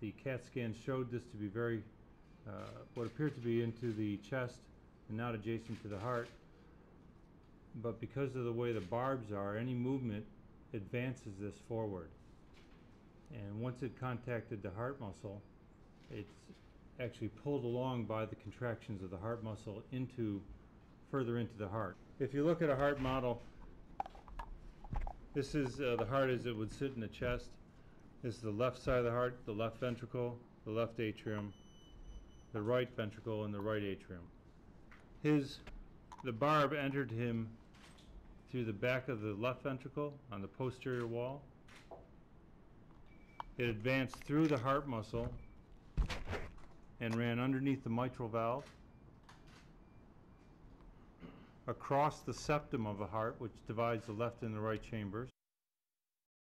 The CAT scan showed this to be very, what appeared to be into the chest and not adjacent to the heart. But because of the way the barbs are, any movement advances this forward. And once it contacted the heart muscle, it's actually pulled along by the contractions of the heart muscle into further into the heart. If you look at a heart model, this is the heart as it would sit in the chest. This is the left side of the heart, the left ventricle, the left atrium, the right ventricle, and the right atrium. The barb entered him through the back of the left ventricle on the posterior wall. It advanced through the heart muscle and ran underneath the mitral valve, across the septum of the heart, which divides the left and the right chambers,